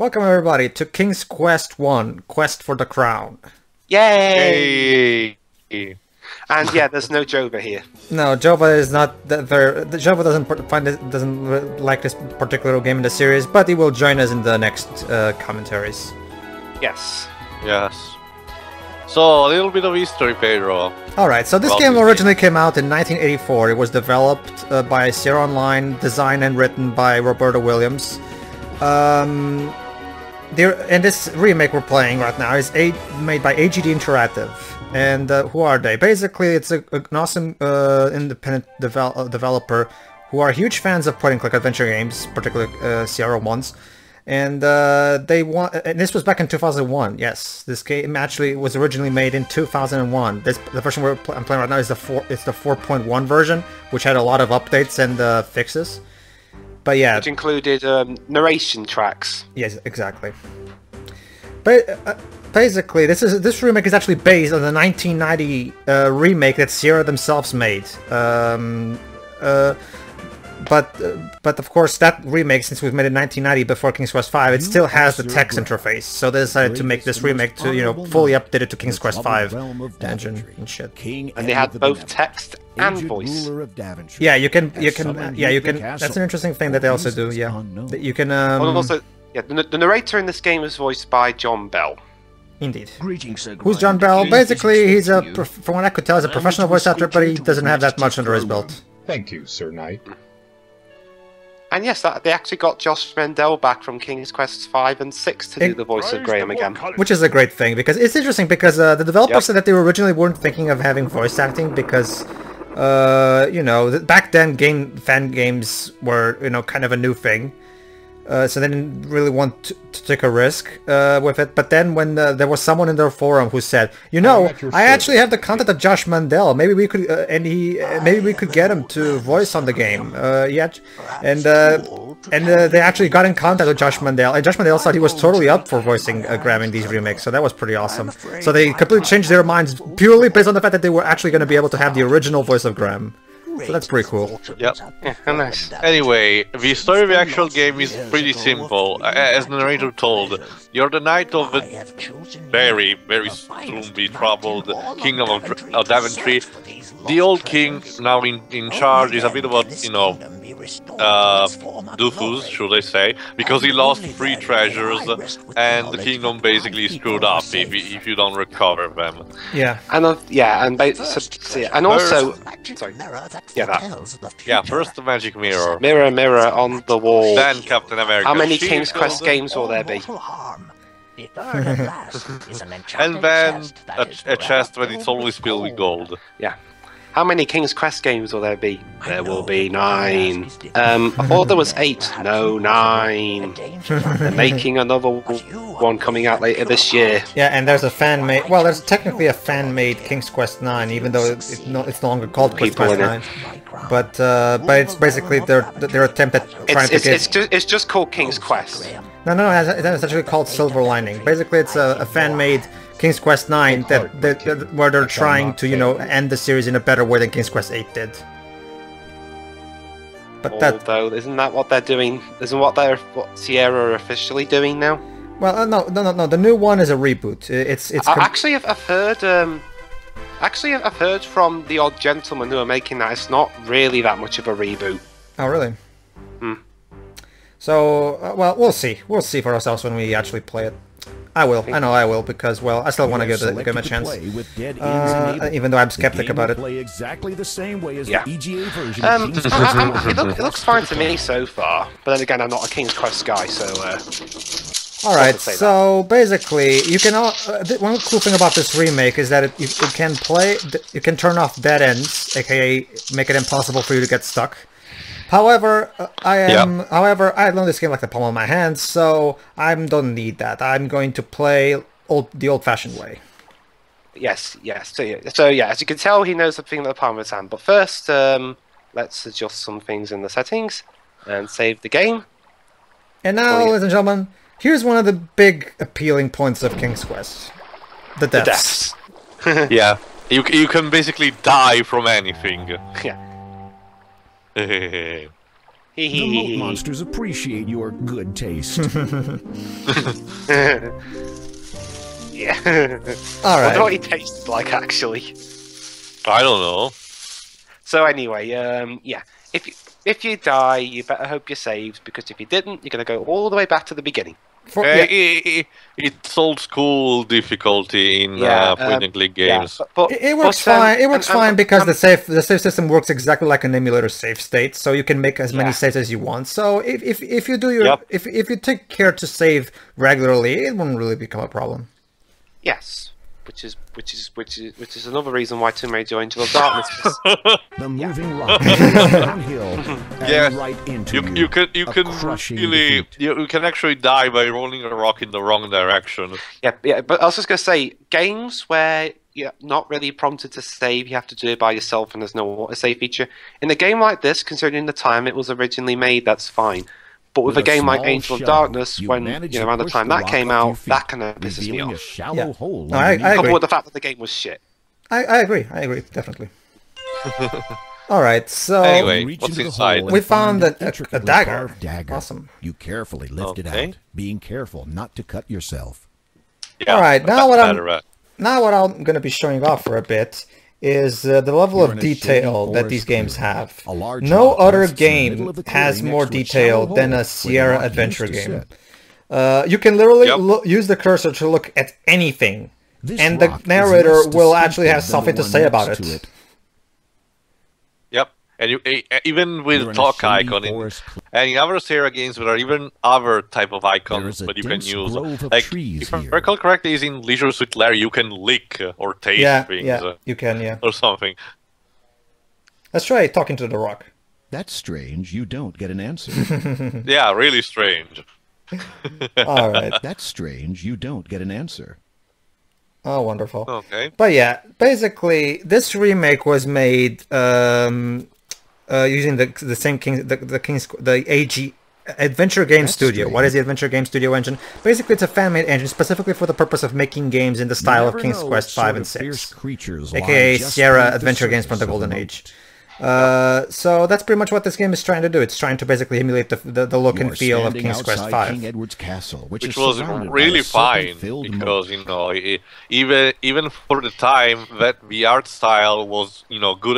Welcome everybody to King's Quest 1, Quest for the Crown. Yay! Yay. And yeah, there's no Jova here. No, Jova is not there. Jova doesn't like this particular game in the series, but he will join us in the next commentaries. Yes. Yes. So, a little bit of history, Pedro. Alright, so this game originally came out in 1984. It was developed by Sierra Online, designed and written by Roberta Williams. And this remake we're playing right now is made by AGD Interactive. And who are they? Basically, it's an awesome independent developer who are huge fans of point-and-click adventure games, particularly Sierra ones. And and this was back in 2001. Yes, this game actually was originally made in 2001. The version I'm playing right now is the 4.1 version, which had a lot of updates and fixes. But yeah, which included narration tracks. Yes, exactly. But basically, this remake is actually based on the 1990 remake that Sierra themselves made. But of course, that remake, since we've made it in 1990 before King's Quest V, it still has the text interface. So they decided to make this remake to, you know, fully update it to King's Quest V engine and shit. And they had both text and voice. Yeah, you can. That's an interesting thing that they also do. Yeah, you can. Also, yeah, the narrator in this game is voiced by John Bell. Indeed. Who's John Bell? Basically, he's a, from what I could tell, he's a professional voice actor, but he doesn't have that much under his belt. Thank you, Sir Knight. And yes, they actually got Josh Mandel back from King's Quest 5 and 6 to do the voice of Graham again. Which is a great thing, because it's interesting, because the developers said that they originally weren't thinking of having voice acting, because, you know, back then fan games were, you know, kind of a new thing. So they didn't really want to take a risk with it. But then when there was someone in their forum who said, you know, I actually have the contact of Josh Mandel. Maybe we could maybe we could get him to voice on the game. And they actually got in contact with Josh Mandel. And Josh Mandel thought he was totally up for voicing grabbing these remakes. So that was pretty awesome. So they completely changed their minds purely based on the fact that they were actually going to be able to have the original voice of Graham. So that's pretty cool. Yep. Yeah, nice. Anyway, the story of the actual game is pretty simple. As the narrator told, you're the knight of the very, very soon be troubled king of Daventry. The old king, now in charge, is a bit of a, you know, doofus, should I say, because he lost three treasures and the kingdom basically screwed up if you don't recover them. Yeah. And also, sorry. Yeah, that. Yeah, first the magic mirror. Mirror, mirror on the wall. Then Captain America. How many King's Quest games will there be? And then a chest when it's always filled with gold. Yeah. How many King's Quest games will there be? There will be 9. I thought there was 8. No, 9. They're making another one coming out later this year. Yeah, and there's a fan-made... Well, there's technically a fan-made King's Quest 9, even though it's no longer called Quest 9. But it's basically their attempt at trying to get... It's just called King's Quest. No, it's actually called Silver Lining. Basically, it's a fan-made... King's Quest IX, where they're trying to, you know, end the series in a better way than King's Quest VIII did. But although, isn't that what they're doing? Isn't what Sierra are officially doing now? Well, no. The new one is a reboot. It's actually, I've heard from the odd gentlemen who are making that it's not really that much of a reboot. Oh, really? Hmm. So, well, we'll see. We'll see for ourselves when we actually play it. I will. I know I will, because, well, I still want to give them a chance, even though I'm skeptic about it. Yeah. It looks fine to me so far, but then again, I'm not a King's Quest guy, so... Alright, so basically, you can... one cool thing about this remake is that you can turn off dead ends, aka make it impossible for you to get stuck. However, I learned this game like the palm of my hand, so I don't need that. I'm going to play the old-fashioned way. Yes. So, as you can tell, he knows the thing about the palm of his hand. But first, let's adjust some things in the settings and save the game. And now, ladies and gentlemen, here's one of the big appealing points of King's Quest. The deaths. Yeah. You can basically die from anything. Yeah. The moat monsters appreciate your good taste. Yeah. All right. I wonder what he tasted like, actually. I don't know. So anyway, yeah. If you die, you better hope you're saved, because if you didn't, you're going to go all the way back to the beginning. It's old school difficulty in point-and-click games. Yeah, it works fine. It works fine because the save system works exactly like an emulator save state, so you can make as many saves as you want. So if you do your if you take care to save regularly, it won't really become a problem. Yes, which is another reason why Tim Ray joined Angel of Darkness. The moving rock downhill and right into you. You can actually die by rolling a rock in the wrong direction. Yeah, yeah. But I was just gonna say, games where you're not really prompted to save, you have to do it by yourself, and there's no autosave feature. In a game like this, considering the time it was originally made, that's fine. But with a game like Angel of Darkness, when around the time that came out, that kind of pisses me off. No, I agree with the fact that the game was shit. I agree, definitely. All right, so anyway, what's inside? We found a dagger. Awesome. You carefully lift it out, being careful not to cut yourself. Yeah, all right, now what I'm going to be showing off for a bit is the level of detail that these games have. No other game has more detail than a Sierra adventure game. You can literally use the cursor to look at anything, and the narrator will actually have something to say about it. Yep, and you, even with the talk icon, and in other Sierra games there are even other type of icons that you can use. Like, if I recall correctly, is in Leisure Suit Larry you can lick or taste things. Yeah, you can, or something. Let's try talking to the rock. That's strange, you don't get an answer. Yeah, really strange. All right. That's strange, you don't get an answer. Oh, wonderful. Okay. But yeah, basically, this remake was made using the same AG Adventure Game Studio. What is the Adventure Game Studio engine? Basically, it's a fan-made engine specifically for the purpose of making games in the style of King's Quest V and VI, aka Sierra Adventure Games from the Golden Age. So that's pretty much what this game is trying to do. It's trying to basically emulate the look and feel of King's Quest V. King Edward's Castle, which was really fine, because you know, even for the time, that the art style was, you know, good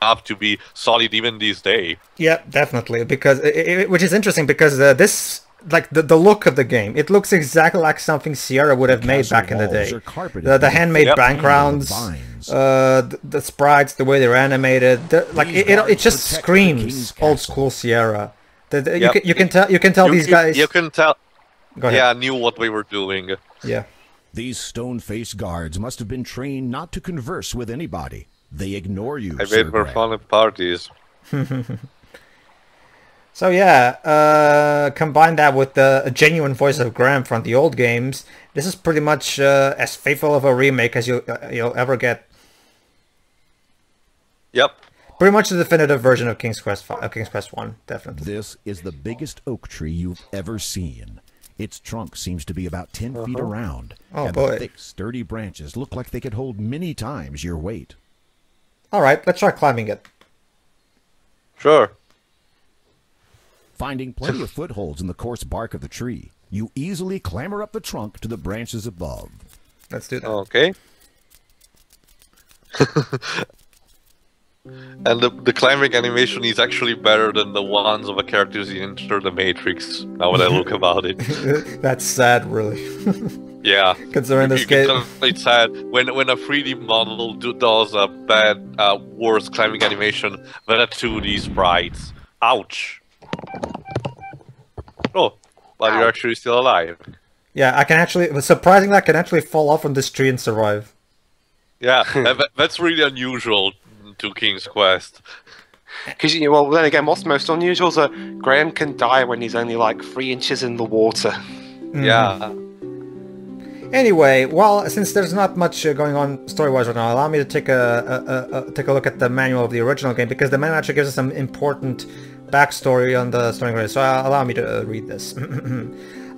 enough to be solid even these days. Yeah, definitely. Because which is interesting, because this. Like the look of the game, it looks exactly like something Sierra would have made back in the day. The handmade backgrounds, the sprites, the way they're animated, like it just screams old school Sierra. You can tell these guys. You can tell. Go ahead. Yeah, I knew what we were doing. Yeah. These stone-faced guards must have been trained not to converse with anybody. They ignore you. I made more fun at parties. So yeah, combine that with the genuine voice of Graham from the old games, this is pretty much as faithful of a remake as you'll ever get. Yep. Pretty much the definitive version of King's Quest I, definitely. This is the biggest oak tree you've ever seen. Its trunk seems to be about 10 feet around, and the thick, sturdy branches look like they could hold many times your weight. All right, let's try climbing it. Sure. Finding plenty of footholds in the coarse bark of the tree, you easily clamber up the trunk to the branches above. Let's do that. Okay. And the climbing animation is actually better than the ones of the characters in Enter the Matrix, now that I look about it. That's sad, really. Yeah. Considering this game. It's sad. When a 3D model does a bad, worse climbing animation than a 2D sprite. Ouch. Oh, but you're actually still alive. Yeah, I can actually. It was surprising that I can actually fall off on this tree and survive. Yeah, that's really unusual to King's Quest. Because, well, then again, what's most unusual is that Graham can die when he's only like 3 inches in the water. Mm-hmm. Yeah. Anyway, well, since there's not much going on story-wise right now, allow me to take a look at the manual of the original game, because the manual actually gives us some important backstory on the story. So allow me to read this.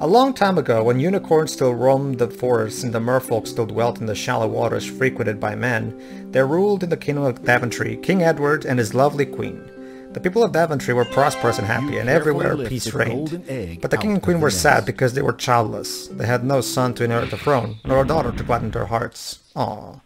A long time ago, when unicorns still roamed the forests and the merfolk still dwelt in the shallow waters frequented by men, there ruled in the kingdom of Daventry King Edward and his lovely queen. The people of Daventry were prosperous and happy, and everywhere peace reigned. But the king and queen were sad because they were childless. They had no son to inherit the throne, nor a daughter to gladden their hearts. Aww.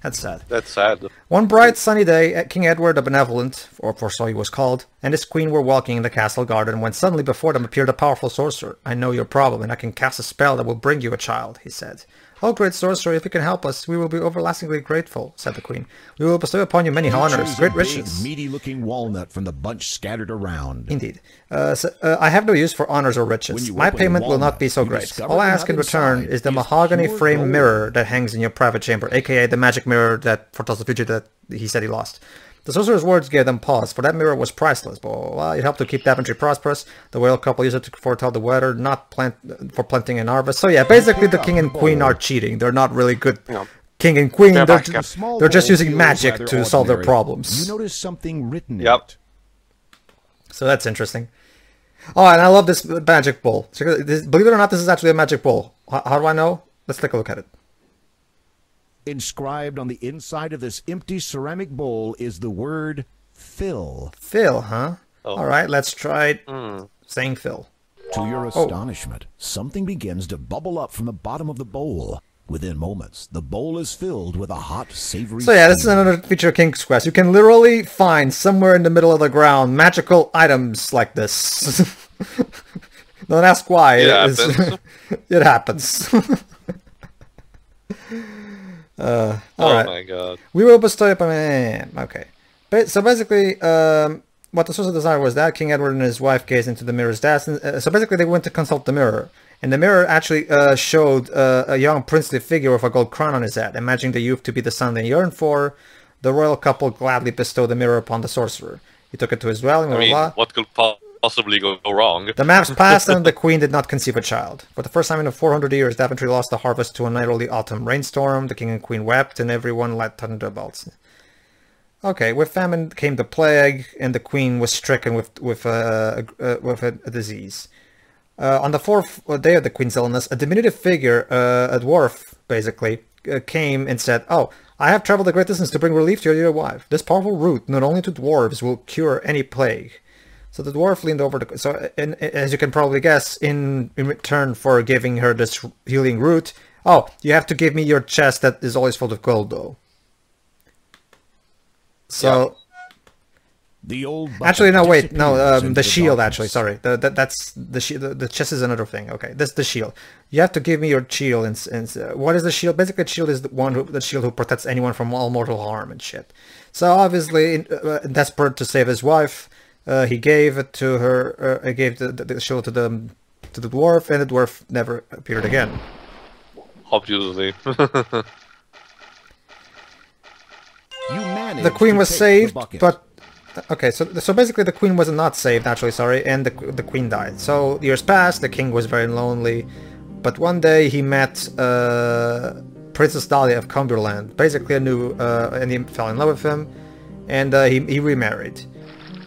That's sad. That's sad. One bright sunny day, King Edward the Benevolent, or for so he was called, and his queen were walking in the castle garden when suddenly before them appeared a powerful sorcerer. "I know your problem, and I can cast a spell that will bring you a child," he said. "Oh, great sorcerer, if you can help us, we will be everlastingly grateful," said the queen. "We will bestow upon you many honors, great riches." Meaty-looking walnut from the bunch scattered around. Indeed. I have no use for honors or riches. My payment will not be so great. All I ask in return is the mahogany frame mirror that hangs in your private chamber, aka the magic mirror that foretells the future that he said he lost. The sorcerer's words gave them pause, for that mirror was priceless. Blah, blah, blah. It helped to keep Daventry prosperous. The royal couple used it to foretell the weather, for planting and harvest. So yeah, basically the king and queen are cheating. They're not really good. No. King and queen, they're just using magic to solve their problems. You notice something written. Yep. So that's interesting. Oh, and I love this magic bowl. Believe it or not, this is actually a magic bowl. How do I know? Let's take a look at it. Inscribed on the inside of this empty ceramic bowl is the word "fill." Fill, huh? Oh. All right, let's try it. Saying "fill." To your astonishment, something begins to bubble up from the bottom of the bowl. Within moments, the bowl is filled with a hot, savory. So yeah, this is another feature of King's Quest. You can literally find somewhere in the middle of the ground magical items like this. Don't ask why. It happens. It happens. Oh my god. We will bestow upon okay. But so basically, what the source of desire was that King Edward and his wife gazed into the mirror's dust. So basically they went to consult the mirror. And the mirror actually showed a young princely figure with a gold crown on his head. Imagining the youth to be the son they yearned for, the royal couple gladly bestowed the mirror upon the sorcerer. He took it to his dwelling. I mean, what could possibly go wrong? The maps passed and the queen did not conceive a child. For the first time in 400 years, Daventry lost the harvest to an early autumn rainstorm. The king and queen wept and everyone let thunderbolts. Okay, with famine came the plague and the queen was stricken with a disease. On the fourth day of the queen's illness, a diminutive figure, a dwarf basically, came and said, "Oh, I have traveled a great distance to bring relief to your dear wife. This powerful root, not only to dwarves, will cure any plague." So the dwarf leaned over the... So, and as you can probably guess, in return for giving her this healing root... Oh, you have to give me your chest that is always full of gold, though. So... Yeah. The old... Actually, no, wait. No, the shield, actually. Sorry. That's... The chest is another thing. Okay, that's the shield. You have to give me your shield. And what is the shield? Basically, the shield is the shield who protects anyone from all mortal harm and shit. So, obviously, desperate to save his wife... he gave it to her. He gave the shield to the dwarf, and the dwarf never appeared again. Obviously. The queen was saved, but okay. So basically, the queen was not saved. Actually, sorry, and the queen died. So years passed. The king was very lonely, but one day he met Princess Dahlia of Cumberland, basically a new, and he fell in love with him, and he remarried.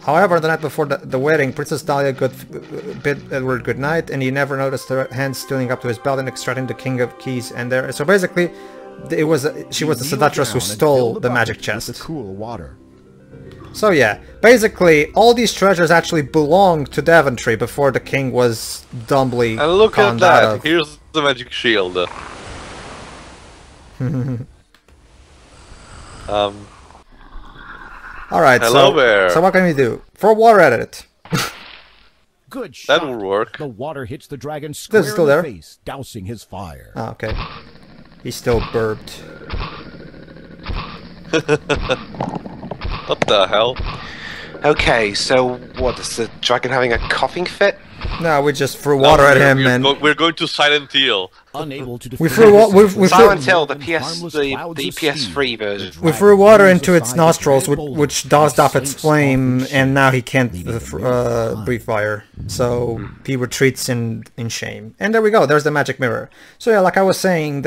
However, the night before the wedding, Princess Dahlia bid Edward goodnight, and he never noticed her hands stealing up to his belt and extracting the King of Keys. And there, so basically, it was she was the seductress who stole the magic chest. The cool water. So yeah, basically, all these treasures actually belonged to Daventry before the king was dumbly. And look at that! Here's the magic shield. Alright, so what can we do? Throw water at it. Good shot. That will work. The water hits the dragon square in the face, dousing his fire. Oh, okay. He still burped. What the hell? Okay, so what, is the dragon having a coughing fit? No, we just threw water at him, and... we're going to Silent Hill. Unable to Silent Hill, the PS3 version. We threw water into its nostrils, which doused off its flame, and now he can't breathe fire. So he retreats in shame. And there we go, there's the magic mirror. So yeah, like I was saying,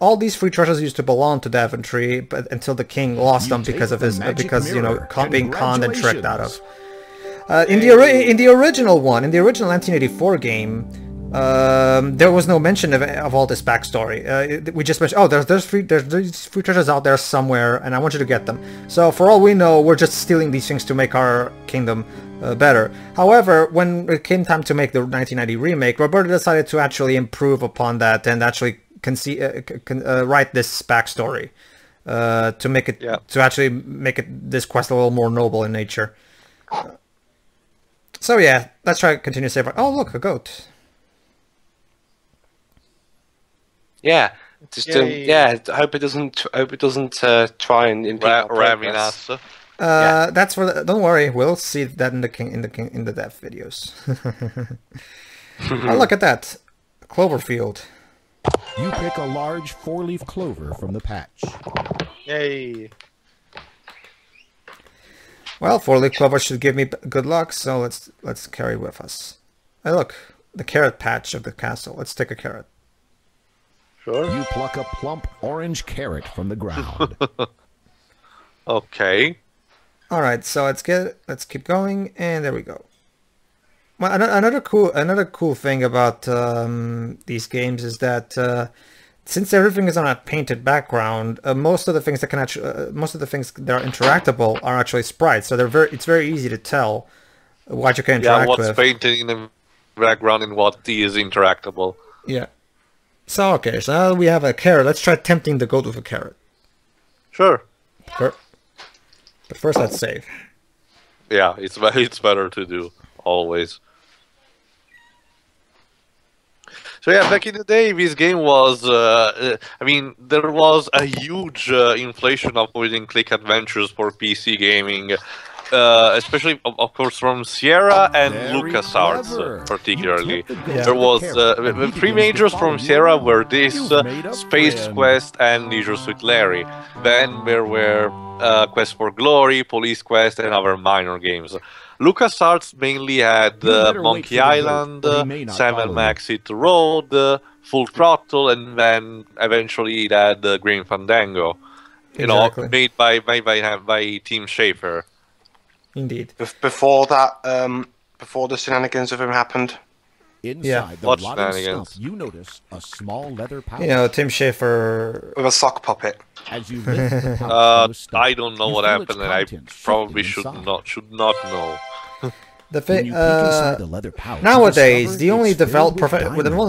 all these free treasures used to belong to Daventry, but until the king lost them because of his... because, you know, being conned and tricked out of. In the original 1984 game, There was no mention of all this backstory. We just mentioned, oh, there's free treasures out there somewhere, and I want you to get them. So for all we know, we're just stealing these things to make our kingdom better. However, when it came time to make the 1990 remake, Roberta decided to actually improve upon that and actually write this backstory to make it, to actually make it this quest a little more noble in nature. So yeah, let's try to continue to save. Oh, look, a goat. Yeah, just I hope it doesn't. Hope it doesn't try and impede progress. That's for. Don't worry, we'll see that in the dev videos. Oh, look at that, Cloverfield. You pick a large four-leaf clover from the patch. Yay! Well, four-leaf clover should give me good luck, so let's carry with us. Hey, look, the carrot patch of the castle. Let's take a carrot. Sure. You pluck a plump orange carrot from the ground. Okay. All right, so let's keep going, and there we go. Well, another cool thing about these games is that since everything is on a painted background, most of the things that can actually, most of the things that are interactable are actually sprites. So they're very easy to tell what you can interact with. Yeah, what's painted in the background and what is interactable. Yeah. So okay, so now we have a carrot. Let's try tempting the goat with a carrot. Sure. But first, let's save. Yeah, it's better to do always. So yeah, back in the day, this game was, I mean, there was a huge inflation of point-and-click adventures for PC gaming, especially, of course, from Sierra and LucasArts, particularly. There was the three majors from Sierra were this, Space Quest and Leisure Suit Larry. Then there were Quest for Glory, Police Quest, and other minor games. LucasArts mainly had Monkey Island, Sam & Max Hit the Road, Full Throttle, and then eventually it had Green Fandango, you know, made by Tim Schafer. Indeed. Before that, before the shenanigans of him happened. Inside the lot of stuff, you notice a small leather pouch. You know, Tim Schafer with a sock puppet. As you lift the pouch from the stuff, I don't know what happened, and I probably should not know. The thing nowadays, the only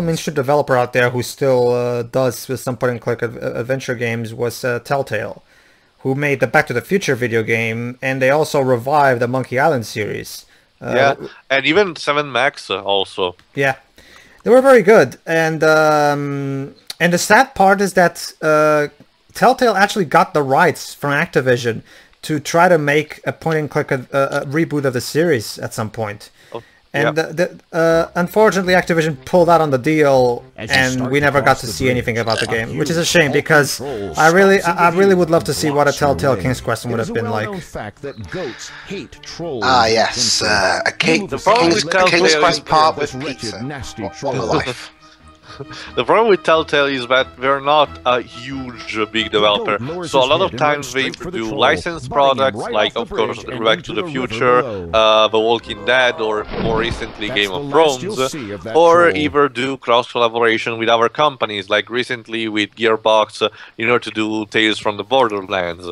mainstream developer out there who still does with some point-and-click adventure games was Telltale, who made the Back to the Future video game, and they also revived the Monkey Island series. Yeah, and even 7 Max also. Yeah, they were very good. And the sad part is that Telltale actually got the rights from Activision to try to make a point-and-click a reboot of the series at some point. And unfortunately, Activision pulled out on the deal, and we never got to see anything about the game, which is a shame because I really would love to see what a Telltale King's Quest would have been like. Ah, yes, a King's Quest part with pizza. What a life. The problem with Telltale is that they're not a huge, big developer, so a lot of times they do licensed products, like, of course, Back to the Future, The Walking Dead, or more recently Game of Thrones, or either do cross-collaboration with other companies, like recently with Gearbox, in order to do Tales from the Borderlands.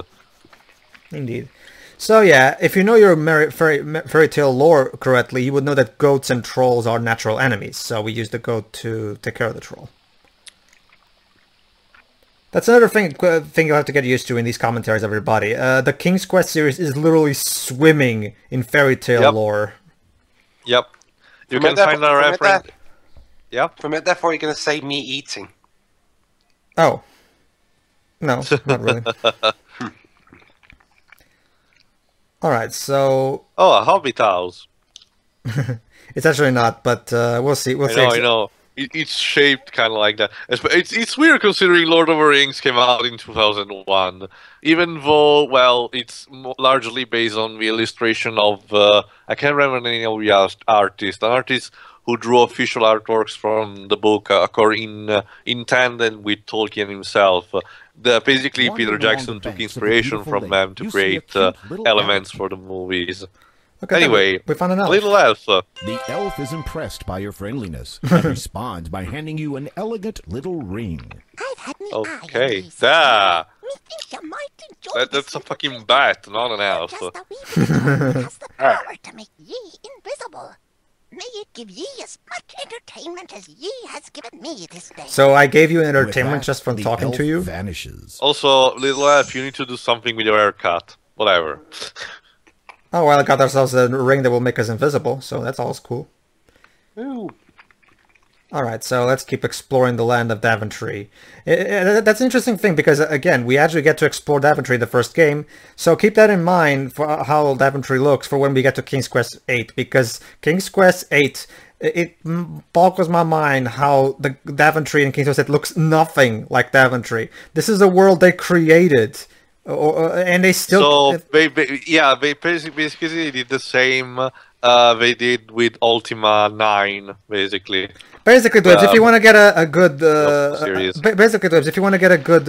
Indeed. So yeah, if you know your fairy tale lore correctly, you would know that goats and trolls are natural enemies, so we use the goat to take care of the troll. That's another thing you'll have to get used to in these commentaries, everybody. The King's Quest series is literally swimming in fairy tale lore. Yep. You can find a reference. Yep. From it, therefore, you're going to say me eating. Oh. No, not really. Alright, so... Oh, a hobbit house. It's actually not, but we'll see. We'll see. I know. It's shaped kind of like that. It's weird considering Lord of the Rings came out in 2001. Even though, well, it's largely based on the illustration of... I can't remember the name of the artist. An artist who drew official artworks from the book in tandem with Tolkien himself. Basically, Peter Jackson took inspiration from them to create elements for the movies. Okay, anyway, we found an elf. Little elf. The elf is impressed by your friendliness and responds by handing you an elegant little ring. I've had my okay, there. That's a fucking bat, not an elf. Has the power to make ye invisible. May it give ye as much entertainment as ye has given me this day. So I gave you entertainment just from talking to you? Vanishes. Also, little elf, you need to do something with your haircut. Whatever. Oh, well, I got ourselves a ring that will make us invisible, so that's all cool. Ooh. Alright, so let's keep exploring the land of Daventry. That's an interesting thing, because, again, we actually get to explore Daventry in the first game, so keep that in mind for how Daventry looks for when we get to King's Quest VIII, because King's Quest VIII, it boggles my mind how the Daventry in King's Quest VIII looks nothing like Daventry. This is a world they created. And they still... So, they basically did the same they did with Ultima 9, basically. Basically, Dwebs, if you want to get a good... basically, Dwebs, if you want to get a good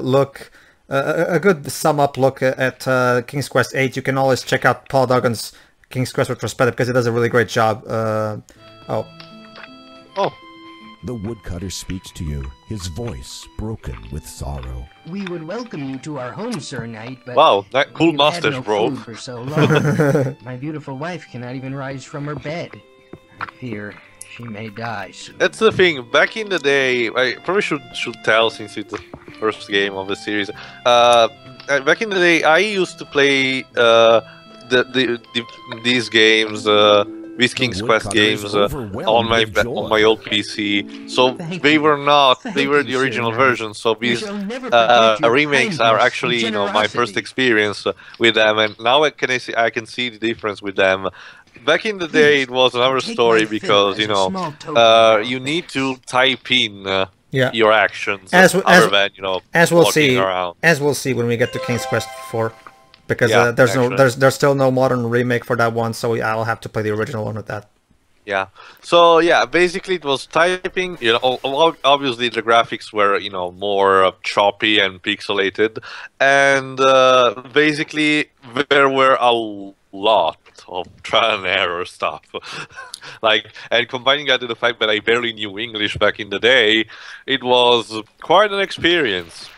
look, a good sum-up look at King's Quest VIII, you can always check out Paul Duggan's King's Quest Retrospective, because it does a really great job. The woodcutter speaks to you, his voice broken with sorrow. We would welcome you to our home, Sir Knight, but... Wow, that cool mustache, no bro. ...for so long. My beautiful wife cannot even rise from her bed. I fear she may die soon. That's the thing, back in the day... I probably should tell, since it's the first game of the series. Back in the day, I used to play these games... these King's Quest games on my old PC, so they were not, they were the original version, so these remakes are actually, you know, my first experience with them, and now I can see the difference with them. Back in the day it was another story, because, you know, you need to type in your actions, other than, you know, walking around. As we'll see when we get to King's Quest IV. Because there's still no modern remake for that one, so I'll have to play the original one with that. Yeah. So yeah, basically it was typing. You know, obviously the graphics were, you know, more choppy and pixelated, and basically there were a lot of trial and error stuff. Like, and combining that to the fact that I barely knew English back in the day, it was quite an experience.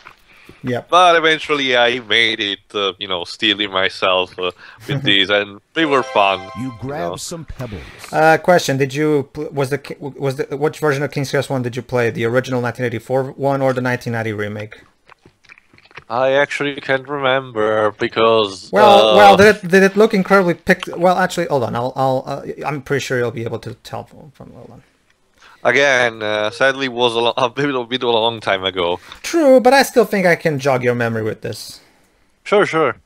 Yeah, but eventually I made it, you know, stealing myself with these, and they were fun. You grabbed some pebbles. Question: did you which version of King's Quest I did you play? The original 1984 one or the 1990 remake? I actually can't remember, because well, did it look incredibly pixelated? Well, actually, hold on, I'm pretty sure you'll be able to tell from hold on. Again, sadly, was a bit of a long time ago. True, but I still think I can jog your memory with this. Sure, sure.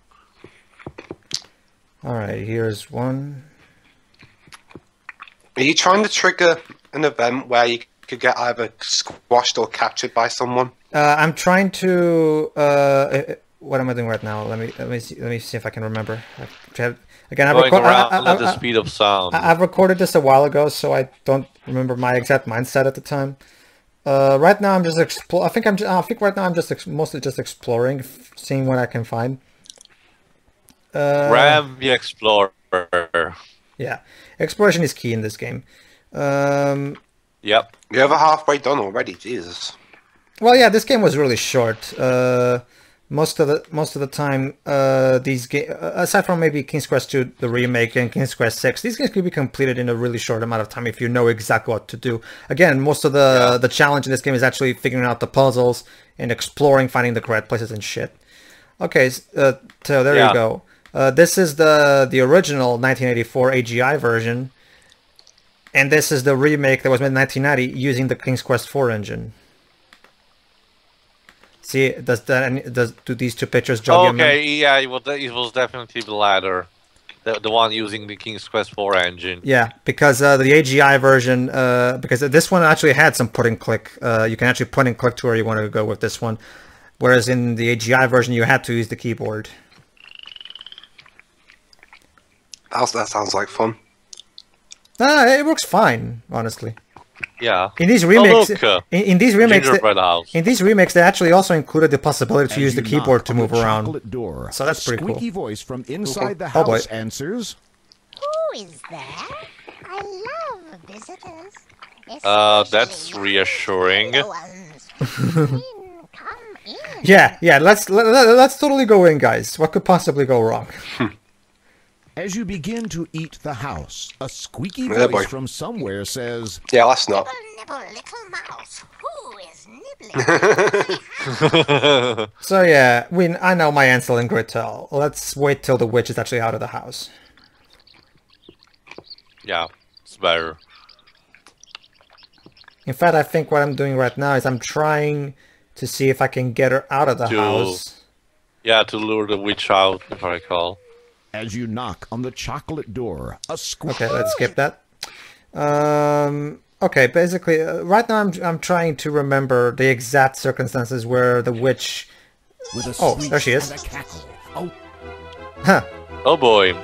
All right, here's one. Are you trying to trigger an event where you could get either squashed or captured by someone? I'm trying to. What am I doing right now? Let me see if I can remember. Again, I've recorded at the speed of sound. I've recorded this a while ago, so I don't remember my exact mindset at the time. Right now, I'm just mostly just exploring, seeing what I can find. Ram the explorer. Yeah, exploration is key in this game. Yep, you're over halfway done already. Jesus. Well, yeah, this game was really short. Most of the time, these games, aside from maybe King's Quest II, the remake, and King's Quest VI, these games can be completed in a really short amount of time if you know exactly what to do. Again, most of the challenge in this game is actually figuring out the puzzles and exploring, finding the correct places and shit. Okay, so there you go. This is the original 1984 AGI version, and this is the remake that was made in 1990 using the King's Quest IV engine. See, do these two pictures jog? Okay, yeah, it was definitely the latter, the one using the King's Quest IV engine. Yeah, because the AGI version, because this one actually had some point and click. You can actually point and click to where you want to go with this one, whereas in the AGI version you had to use the keyboard. That sounds like fun. Nah, it works fine, honestly. Yeah. In these remakes, they actually also included the possibility to use the keyboard to move around. So that's pretty cool. Squeaky voice from inside the house answers. always there. I love visitors. That's reassuring. Yeah, let's totally go in, guys. What could possibly go wrong? As you begin to eat the house, a squeaky voice from somewhere says, "Yeah, that's not." Nibble, nibble, little mouse. Who is nibbling? So yeah, I know my Ansel and Gretel. Let's wait till the witch is actually out of the house. Yeah, it's better. In fact, I think what I'm doing right now is I'm trying to see if I can get her out of the house. Yeah, to lure the witch out, if I recall. As you knock on the chocolate door, a squeak. Okay, let's skip that. Okay, basically, right now I'm trying to remember the exact circumstances where the witch... Oh, there she is. Oh. Huh. Oh boy.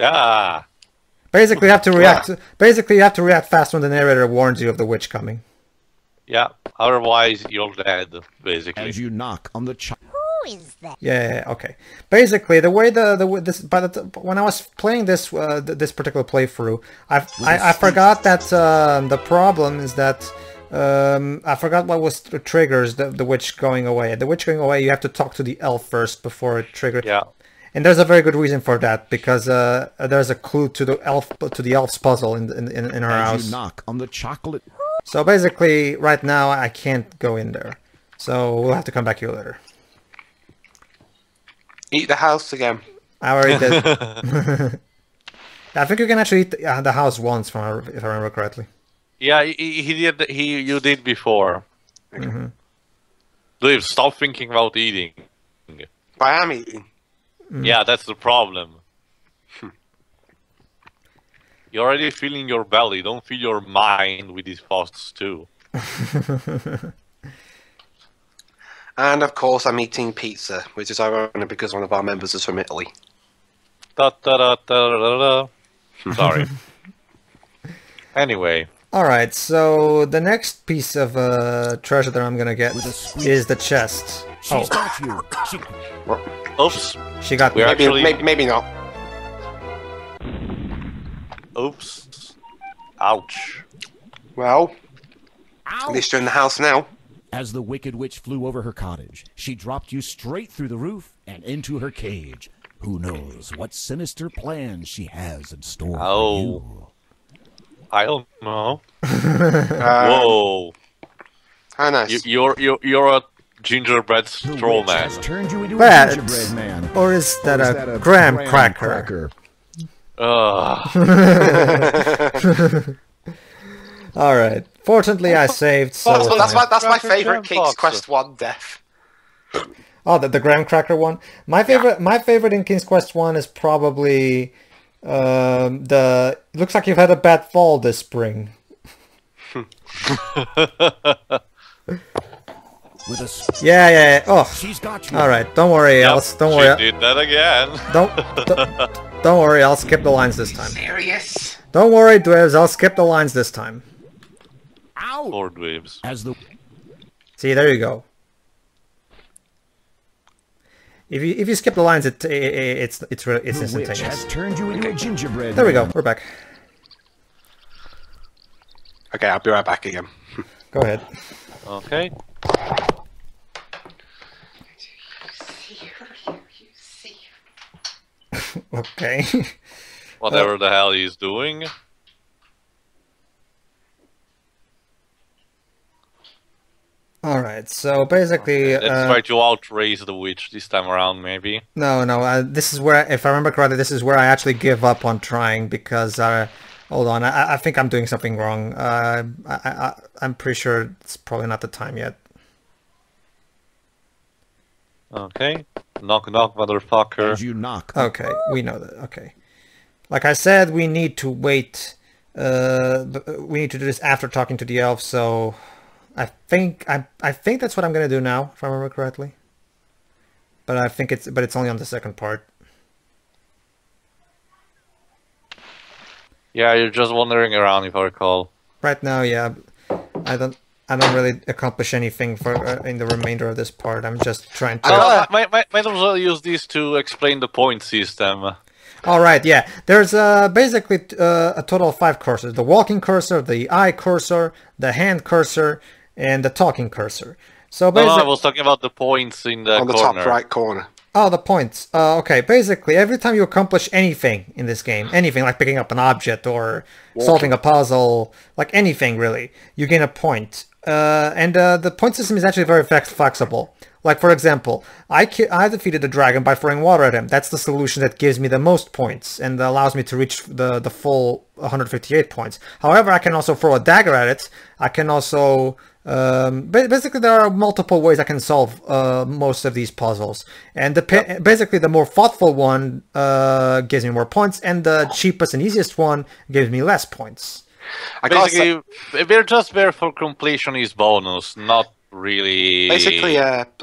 Yeah. Basically, you have to react. Basically, you have to react fast when the narrator warns you of the witch coming. Yeah, otherwise you're dead. Basically, as you knock on the Who is that? Yeah, okay. Basically, the way when I was playing this this particular playthrough, I forgot that the problem is that I forgot what was the triggers the witch going away. The witch going away, you have to talk to the elf first before it triggers. Yeah. And there's a very good reason for that, because there's a clue to the elf's puzzle in her house. You knock on the chocolate. So basically, right now I can't go in there. So we'll have to come back here later. Eat the house again. I already did. I think you can actually eat the house once, if I remember correctly. Yeah, you did before. Mm-hmm. Dude, stop thinking about eating. I am eating. Mm. Yeah, that's the problem. You're already feeling your belly. Don't fill your mind with these thoughts too. And of course, I'm eating pizza, which is ironic because one of our members is from Italy. Da, da, da, da, da, da. Sorry. Anyway. All right. So the next piece of treasure that I'm gonna get is the chest. Oh. Oops. She got me. Maybe not. Oops. Ouch. Well, at least you're in the house now. As the Wicked Witch flew over her cottage, she dropped you straight through the roof and into her cage. Who knows what sinister plans she has in store for you? I don't know. Whoa. How nice. You're a gingerbread straw man. Or is that a graham cracker? Alright. Fortunately, I saved. So that's my favorite King's Quest I death. Oh, the graham cracker one? My favorite in King's Quest I is probably looks like you've had a bad fall this spring. Yeah. Oh, she's got you. All right, don't worry, Alice. Don't worry. She did that again. Don't worry. I'll skip the lines this time. Serious? Don't worry, Dwebs. I'll skip the lines this time. Ow! Lord Dwebs. See, there you go. If you skip the lines, it's instantaneous. The witch has turned you into a gingerbread. There we go. We're back. Okay, I'll be right back again. Go ahead. Okay. Okay. Whatever the hell he's doing. Alright, so basically... Okay, let's try to outrace the witch this time around, maybe. No, this is where, if I remember correctly, this is where I actually give up on trying, because hold on, I think I'm doing something wrong. I'm pretty sure it's probably not the time yet. Okay. Knock, knock, motherfucker. As you knock. Okay, we know that. Okay. Like I said, we need to wait. We need to do this after talking to the elf, so... I think that's what I'm gonna do now, if I remember correctly. But it's only on the second part. Yeah, you're just wandering around, if I recall. Right now, yeah, I don't really accomplish anything for in the remainder of this part. I'm just trying to. Might as well use these to explain the point system. All right, yeah. There's basically a total of 5 cursors. The walking cursor, the eye cursor, the hand cursor, and the talking cursor. So basically, no, I was talking about the points in the corner. On the top right corner. Oh, the points. Okay, basically, every time you accomplish anything in this game, anything like picking up an object or solving a puzzle, like anything really, you gain a point. The point system is actually very flexible. Like, for example, I defeated the dragon by throwing water at him. That's the solution that gives me the most points and allows me to reach the full 158 points. However, I can also throw a dagger at it. I can also... basically, there are multiple ways I can solve most of these puzzles. And basically, the more thoughtful one gives me more points, and the cheapest and easiest one gives me less points. Basically, we're just there for completionist bonus, not... really basically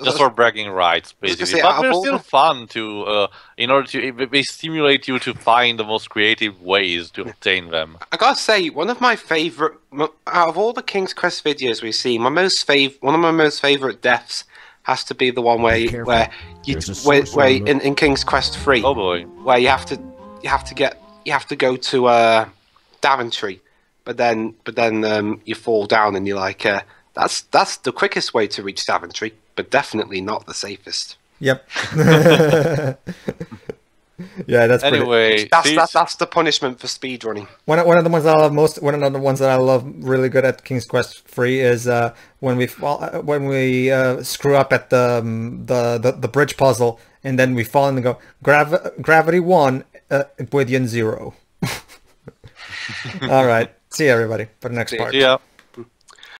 just for bragging rights basically, but they're still fun to in order to they stimulate you to find the most creative ways to obtain them. I gotta say, one of my favorite out of all the King's Quest videos we've seen, one of my most favorite deaths has to be the one where in King's Quest III, oh boy, where you have to go to Daventry, but then you fall down and you're like that's the quickest way to reach Daventry, but definitely not the safest. Yep. Yeah, that's anyway. That's the punishment for speedrunning. One of the ones that I love most, one of the ones that I love really good at King's Quest III is when we screw up at the bridge puzzle, and then we fall and go gravity 1, Euclidean 0. All right. See you everybody for the next part. Yeah.